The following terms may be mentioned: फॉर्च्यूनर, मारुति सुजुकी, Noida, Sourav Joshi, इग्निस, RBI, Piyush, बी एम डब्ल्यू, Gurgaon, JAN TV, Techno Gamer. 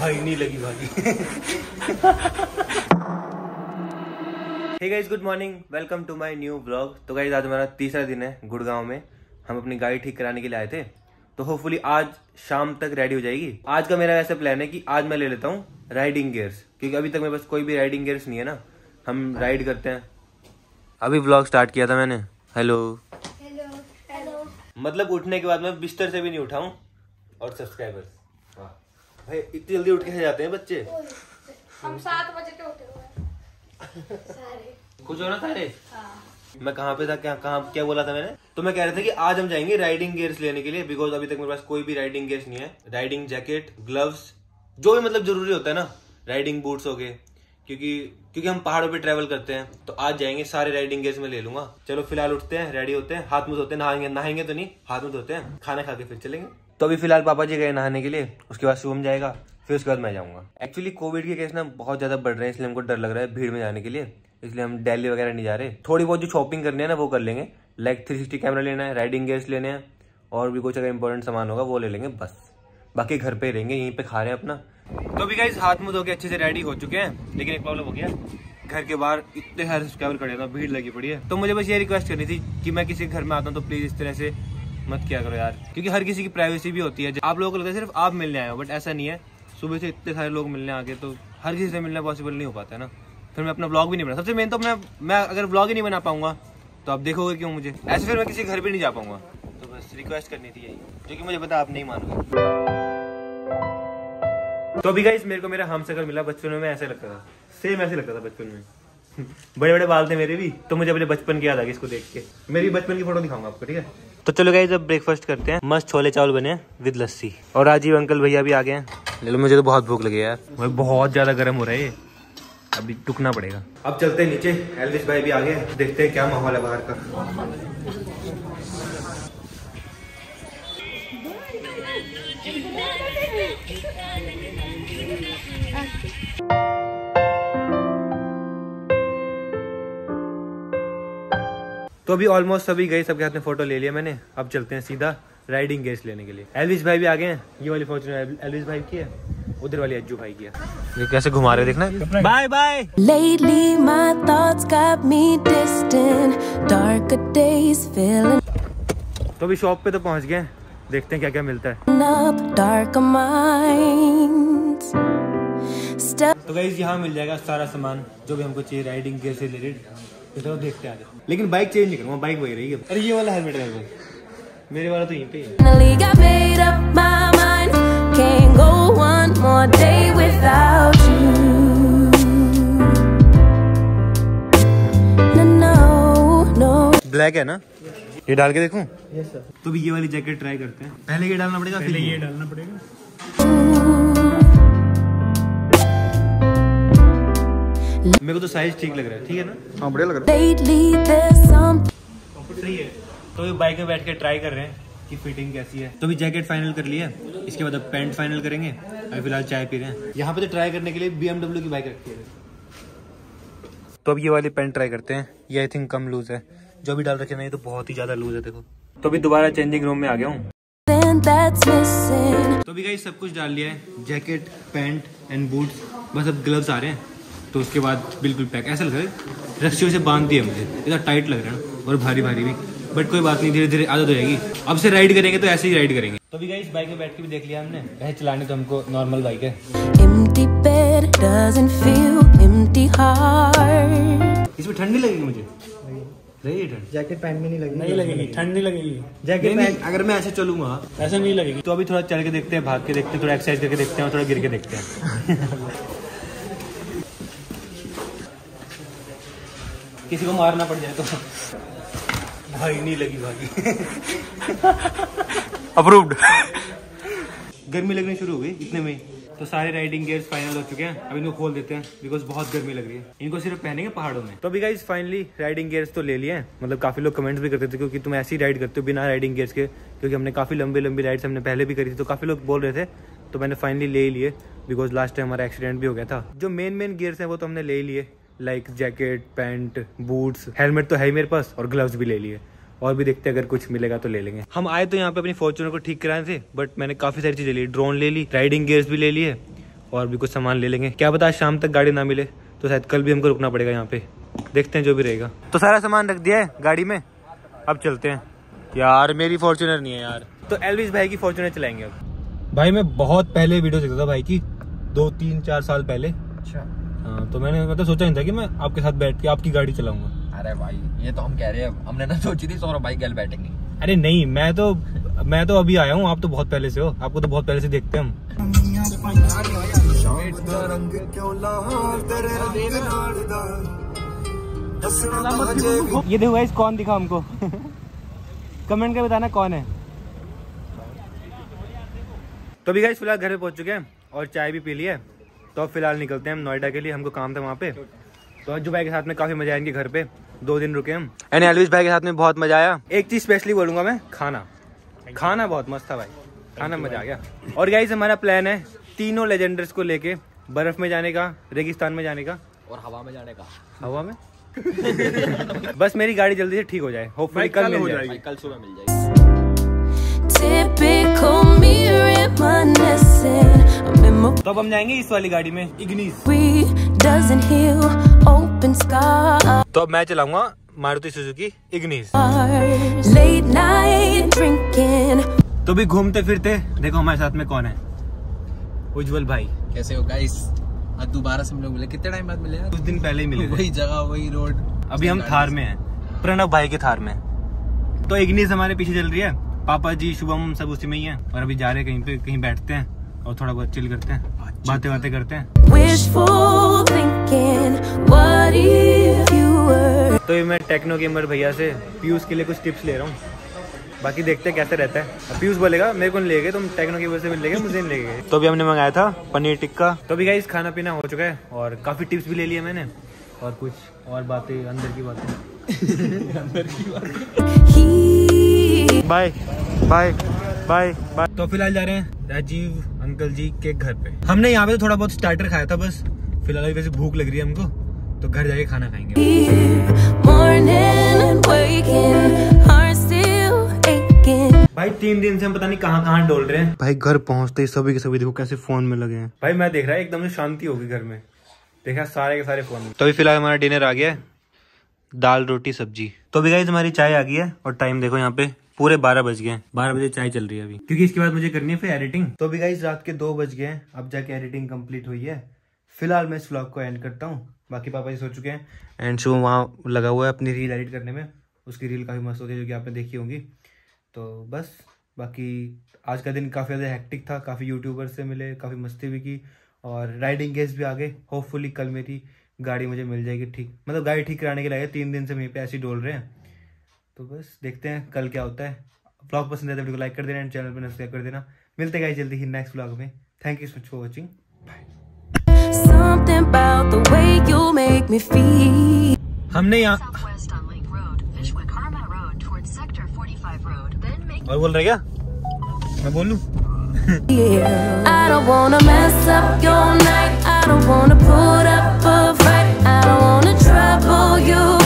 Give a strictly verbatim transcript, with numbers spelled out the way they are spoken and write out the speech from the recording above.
भाई नहीं लगी भाई। Guys good morning, welcome to my new blog. तो गाइस आज हमारा तीसरा दिन है गुड़गांव में। हम अपनी गाड़ी ठीक कराने के लिए आए थे, तो होपफुली आज शाम तक रेडी हो जाएगी। आज का मेरा ऐसा प्लान है कि आज मैं ले लेता हूँ राइडिंग गियर्स, क्योंकि अभी तक मेरे पास कोई भी राइडिंग गियर्स नहीं है ना। हम राइड करते हैं। अभी ब्लॉग स्टार्ट किया था मैंने। हेलो हेलो, मतलब उठने के बाद मैं बिस्तर से भी नहीं उठाऊँ। और सब्सक्राइबर्स भाई इतनी जल्दी उठ कैसे जाते हैं बच्चे। हम सात बजे तो उठे हुए सारे। कुछ हो ना सारे। मैं कहाँ पे था, क्या कहाँ क्या बोला था मैंने? तो मैं कह रहा था कि आज हम जाएंगे राइडिंग गियर्स लेने के लिए, बिकॉज अभी तक मेरे पास कोई भी राइडिंग गियर्स नहीं है। राइडिंग जैकेट, ग्लव्स, जो भी मतलब जरूरी होता है ना, राइडिंग बूट्स हो गए, क्योंकि क्योंकि हम पहाड़ों पे ट्रैवल करते हैं। तो आज जाएंगे, सारे राइडिंग गियर्स में ले लूंगा। चलो फिलहाल उठते हैं, रेडी होते हैं, हाथ मुंह धोते हैं, नहाएंगे नहाएंगे तो नहीं, हाथ मुंह धोते हैं, खाना खा के फिर चलेंगे। तो अभी फिलहाल पापा जी गए नहाने के लिए, उसके बाद शुभम जाएगा, फिर उसके बाद मैं जाऊंगा। एक्चुअली कोविड के केस ना बहुत ज्यादा बढ़ रहे हैं, इसलिए हमको डर लग रहा है भीड़ में जाने के लिए, इसलिए हम दिल्ली वगैरह नहीं जा रहे। थोड़ी बहुत जो शॉपिंग करनी है ना वो कर लेंगे, लाइक थ्री सिक्सटी कैमरा लेना है, राइडिंग गियर्स लेने हैं, और भी कुछ अगर इंपॉर्टेंट सामान होगा वो ले लेंगे बस। बाकी घर पे रहेंगे, यहीं पे खा रहे हैं अपना। तो अभी गाइस हाथ मुंह धो के अच्छे से रेडी हो चुके हैं, लेकिन एक प्रॉब्लम हो गया, घर के बाहर इतने सारे सब्सक्राइबर खड़े हैं, भीड़ लगी पड़ी है। तो मुझे बस ये रिक्वेस्ट करनी थी कि मैं किसी घर में आता हूँ तो प्लीज इस तरह से मत किया करो यार, क्योंकि हर किसी की प्राइवेसी भी होती है। आप लोगों को लगता है सिर्फ आप मिलने आए हो, बट ऐसा नहीं है। सुबह से इतने सारे लोग मिलने आ गए, तो हर किसी से मिलना पॉसिबल नहीं हो पाता है ना। फिर मैं अपना व्लॉग भी नहीं बना, सबसे मेन तो मैं मैं अगर व्लॉग ही नहीं बना पाऊंगा तो आप देखोगे क्यों मुझे ऐसे, फिर मैं किसी घर भी नहीं जा पाऊंगा। तो बस रिक्वेस्ट करनी थी यही, जो कि मुझे पता आप नहीं मानोगे। तो अभी गाइस मेरे को मेरा हमशक्ल मिला, बचपन में ऐसे लगता था, सेम ऐसे लगता था बचपन में बड़े बड़े बाल थे मेरे भी, तो मुझे अपने बचपन की याद आ गई इसको देख के। मेरी बचपन की फोटो दिखाऊंगा आपको, ठीक है? तो चलो गाइस अब ब्रेकफास्ट करते हैं। मस्त छोले चावल बने विद लस्सी, और राजीव अंकल भैया भी आ गए हैं। ले लो, मुझे तो बहुत भूख लगी यार, मुझे बहुत ज्यादा गर्म हो रहा है, अभी टुकना पड़ेगा। अब चलते हैं नीचे, एल्विस भाई भी आ गए, देखते हैं क्या माहौल है बाहर का। तो अभी ऑलमोस्ट सभी गए, सबके हाथ में फोटो ले लिया मैंने। अब चलते हैं सीधा राइडिंग गियर्स लेने के लिए। एल्विस भाई भी आ गए हैं, ये वाली फॉर्च्यूनर एल्विस भाई की है, उधर वाली अज्जू भाई की है। ये कैसे घुमा रहे देखना। Bye bye. Lately my thoughts got me distant, darker days feeling. तो अभी शॉप पे तो पहुंच गए, देखते हैं क्या क्या मिलता है। तो गाइस यहाँ मिल जाएगा सारा सामान जो भी हमको चाहिए राइडिंग गियर से रिलेटेड, तो देखते हैं। लेकिन बाइक चेंज नहीं करूँगा, बाइक वही रहेगी। अरे ये वाला हेलमेट है मेरे वाला, तो यहीं पे है। ब्लैक है ना, ये डाल के देखूं? Yes sir. तो भी ये वाली जैकेट ट्राई करते हैं, पहले ये डालना पड़ेगा, पहले ये डालना पड़ेगा। मेरे को तो साइज ठीक लग रहा है, ठीक है ना? हाँ बढ़िया लग रहा है। तो ये बाइक में बैठ के ट्राई कर रहे हैं कि फिटिंग कैसी है। तो भी जैकेट फाइनल कर लिया, इसके बाद अब पैंट फाइनल करेंगे। अभी फिलहाल चाय पी रहे हैं। यहाँ पे तो ट्राई करने के लिए बी एम डब्ल्यू की बाइक रखी है। तो अब ये वाली पैंट ट्राई करते हैं, ये आई थिंक कम लूज है, जो भी डाल रखे ना ये तो बहुत ही ज्यादा लूज है देखो। तो अभी दोबारा चेंजिंग रूम में आ गया हूँ। तो अभी गाइस सब कुछ डाल लिया है, जैकेट, पैंट एंड बूट्स, बस अब ग्लव्स आ रहे हैं। तो उसके बाद बिल्कुल पैक, ऐसा लग रहा है रस्सियों से बांध दिया मुझे, इतना टाइट लग रहा है और भारी भारी भी, बट कोई बात नहीं, धीरे धीरे आदत हो जाएगी। अब से राइड करेंगे तो ऐसे ही राइड करेंगे। तो अभी गाइस बाइक में बैठ के भी देख लिया हमने, वैसे चलाने तो हमको नॉर्मल बाइक है। इसमें ठंड नहीं लगेगी मुझे, नहीं ठंड जैकेट पैंट में नहीं लगेगी, नहीं लगेगी, ठंड नहीं लगेगी जैकेट पैंट। अगर मैं ऐसे चलूंगा ऐसा नहीं लगेगी। तो अभी थोड़ा चल के देखते हैं, भाग के देखते हैं, थोड़ा एक्सरसाइज करके देखते हैं, और थोड़ा गिर के देखते हैं। किसी को मारना पड़ जाए तो। भाई नहीं लगी भाई। अप्रूव्ड। गर्मी लगनी शुरू हो गई इतने में। तो सारे राइडिंग गियर्स फाइनल हो चुके हैं, अब इनको खोल देते हैं बिकॉज बहुत गर्मी लग रही है, इनको सिर्फ पहनेंगे पहाड़ों में। तो अभी गाइस फाइनली राइडिंग गियर्स तो ले लिए हैं। मतलब काफी लोग कमेंट्स भी करते थे क्योंकि तुम ऐसी राइड करते हो बिना राइडिंग गियर्स के, क्योंकि हमने काफी लंबी लंबी राइड्स हमने पहले भी करी थी, तो काफी लोग बोल रहे थे। तो मैंने फाइनली ले लिए, बिकॉज लास्ट टाइम हमारा एक्सीडेंट भी हो गया था। जो मेन मेन गियर्स हैं वो तो हमने ले लिए, like jacket, pant, boots, helmet तो है ही मेरे पास, और ग्लव्स भी ले लिए। और भी देखते हैं अगर कुछ मिलेगा तो ले लेंगे। हम आए तो यहाँ पे अपनी फॉर्च्यूनर को ठीक कराए थे, बट मैंने काफ़ी सारी चीज़ें ली, ड्रोन ले ली, राइडिंग गियर्स भी ले लिए, और भी कुछ सामान ले लेंगे। क्या पता आज शाम तक गाड़ी ना मिले तो शायद कल भी हमको रुकना पड़ेगा यहाँ पे। देखते हैं जो भी रहेगा। तो सारा सामान रख दिया है गाड़ी में, अब चलते हैं। यार मेरी फॉर्च्यूनर नहीं है यार, तो एल्विस भाई की फॉर्च्यूनर चलाएंगे अब। भाई मैं बहुत पहले वीडियो देखता था भाई की, दो तीन चार साल पहले। अच्छा। आ, तो मैंने मतलब सोचा नहीं था कि मैं आपके साथ बैठ के आपकी गाड़ी चलाऊंगा। अरे भाई ये तो हम कह रहे हैं, हमने ना सोची थी सौरभ भाई कल बैठेंगे। अरे नहीं, मैं तो मैं तो अभी आया हूँ, आप तो बहुत पहले से हो, आपको तो बहुत पहले से देखते हैं हम। ये देखो गाइस कौन दिखा हमको कमेंट कर बताना कौन है। तो अभी गाइस फिलहाल घर पे पहुंच चुके हैं और चाय भी पी ली है, तो फिलहाल निकलते हैं हम नोएडा के लिए, हमको काम था वहाँ पे। तो अज्जू भाई के साथ में काफी मजा आएंगे, घर पे दो दिन रुके हम। एंड एल्विस भाई के साथ में बहुत मजा आया। एक चीज स्पेशली बोलूंगा मैं, खाना खाना बहुत मस्त था भाई, खाना मजा आ गया। और गाइस हमारा प्लान है तीनों लेजेंडर्स को लेके बर्फ में जाने का, रेगिस्तान में जाने का और हवा में जाने का। हवा में बस मेरी गाड़ी जल्दी से ठीक हो जाए, होपफुली कल मिल जाएगी, कल सुबह मिल जाएगी। तो अब हम जाएंगे इस वाली गाड़ी में, इग्निस। तो अब मैं चलाऊंगा मारुति सुजुकी इग्निस। तो भी घूमते फिरते देखो हमारे साथ में कौन है, उज्जवल भाई। कैसे हो गाइस? आज दोबारा से हम लोग मिले, कितने टाइम बाद मिले? कुछ दिन पहले ही मिले, वही जगह वही रोड। अभी हम थार में हैं, प्रणव भाई के थार में। तो इग्निस हमारे पीछे चल रही है, पापा जी शुभम सब उसी में ही है। और अभी जा रहे हैं कहीं पे, कहीं बैठते हैं और थोड़ा बहुत चिल करते हैं, बातें बातें करते हैं। तो ये मैं टेक्नो गेमर भैया से पीयूष के लिए कुछ टिप्स ले रहा हूँ, बाकी देखते हैं कैसे रहता है। पीयूष बोलेगा मेरे को नहीं ले गए, तुम टेक्नो की वजह से ले गए, मुझे नहीं ले गए। तो भी हमने मंगाया था पनीर टिक्का। तो भी गाइस खाना पीना हो चुका है और काफी टिप्स भी ले लिए मैंने, और कुछ और बातें अंदर की बातें अंदर की बातें। Bye bye bye bye. तो फिलहाल जा रहे हैं राजीव अंकल जी के घर पे। हमने यहाँ पे थोड़ा बहुत स्टार्टर खाया था बस, फिलहाल वैसे भूख लग रही है हमको, तो घर जाके खाना खाएंगे। भाई तीन दिन से हम पता नहीं कहाँ कहाँ डोल रहे हैं। भाई घर पहुँचते ही सभी के सभी देखो कैसे फोन में लगे हैं। भाई मैं देख रहा है एकदम से शांति होगी घर में, देखा सारे के सारे फोन में। तो अभी फिलहाल हमारा डिनर आ गया है, दाल रोटी सब्जी। तो अभी गाइस हमारी चाय आ गई है और टाइम देखो यहाँ पे पूरे बारह बज गए हैं, बारह बजे चाय चल रही है अभी, क्योंकि इसके बाद मुझे करनी है फिर एडिटिंग। तो अभी गाइस रात के दो बज गए हैं, अब जाके एडिटिंग कम्प्लीट हुई है। फिलहाल मैं इस व्लॉग को एंड करता हूँ, बाकी पापा जी सो चुके हैं एंड शो वहाँ लगा हुआ है अपनी रील एडिट करने में, उसकी रील काफी मस्त होती है जो कि आपने देखी होगी। तो बस बाकी आज का दिन काफ़ी ज़्यादा हैक्टिक था, काफ़ी यूट्यूबर्स से मिले, काफ़ी मस्ती भी की और राइडिंग गेस्ट भी आ गए। होपफुली कल मेरी गाड़ी मुझे मिल जाएगी ठीक, मतलब गाड़ी ठीक कराने के लिए तीन दिन से मेरे पे ऐसे ही डोल रहे हैं। तो बस देखते हैं कल क्या होता है। ब्लॉग पसंद आए तो वीडियो को लाइक कर देना एंड चैनल पर सब्सक्राइब कर देना। मिलते हैं गाइस जल्दी ही नेक्स्ट ब्लॉग में। Thank you so much for watching, bye. हमने यहाँ और बोल रहे क्या मैं बोलूं? I don't wanna mess up your night, I don't wanna put up a fight, I don't wanna trouble you।